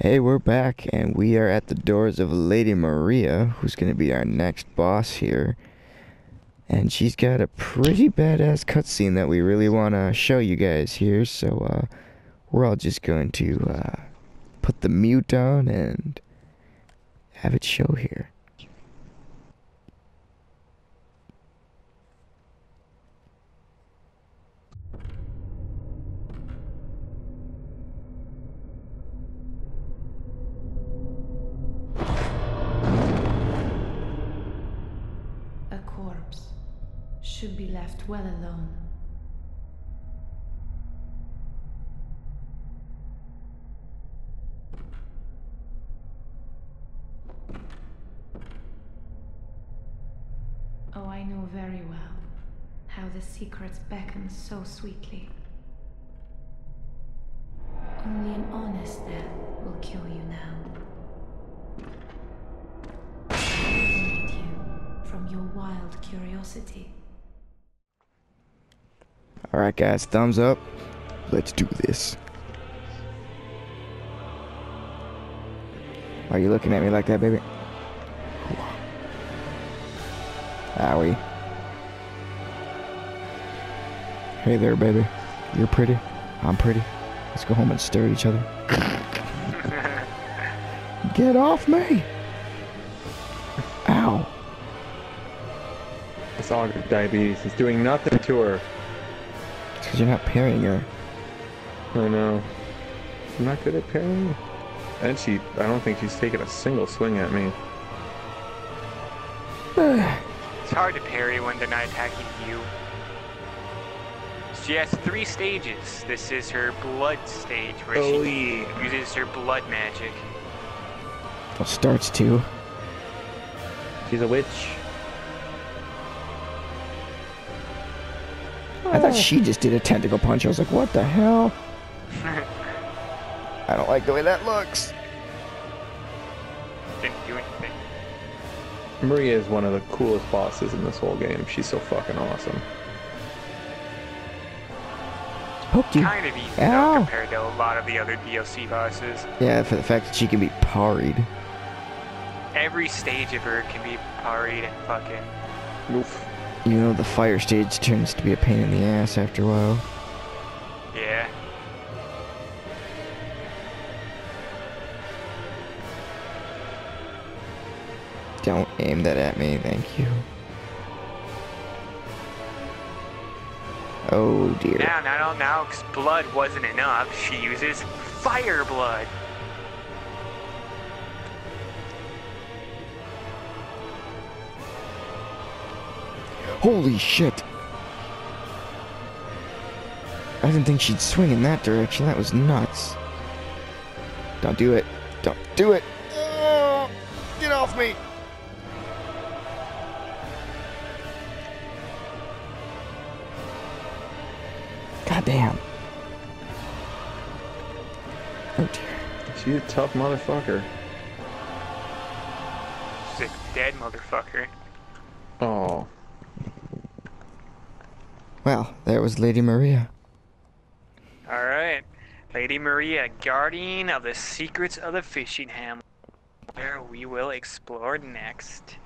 Hey, we're back, and we are at the doors of Lady Maria, who's going to be our next boss here. And she's got a pretty badass cutscene that we really want to show you guys here, so we're all just going to put the mute on and have it show here. Should be left well alone. Oh, I know very well how the secrets beckon so sweetly. Only an honest death will kill you now. Liberate you from your wild curiosity. Alright guys, thumbs up. Let's do this. Why are you looking at me like that, baby? Owie. Hey there, baby. You're pretty. I'm pretty. Let's go home and stare at each other. Get off me! Ow. It's all good, diabetes. It's doing nothing to her. Because you're not parrying her. Oh no. I'm not good at parrying. And I don't think she's taking a single swing at me. It's hard to parry when they're not attacking you. She has 3 stages. This is her blood stage where she uses her blood magic. Well, starts to. She's a witch. I thought she just did a tentacle punch. I was like, what the hell? I don't like the way that looks. Didn't do anything. Maria is one of the coolest bosses in this whole game. She's so fucking awesome. Poked you. Kind of easy though, compared to a lot of the other DLC bosses. Yeah, for the fact that she can be parried. Every stage of her can be parried and fucking... Oof. You know, the fire stage turns to be a pain in the ass after a while. Yeah. Don't aim that at me, thank you. Oh dear. Now, because blood wasn't enough, she uses fire blood. Holy shit! I didn't think she'd swing in that direction. That was nuts. Don't do it. Don't do it! Oh, get off me! Goddamn. Oh dear. She's a tough motherfucker. She's a dead motherfucker. Oh. Well, there was Lady Maria. Alright. Lady Maria, guardian of the secrets of the fishing hamlet, where we will explore next.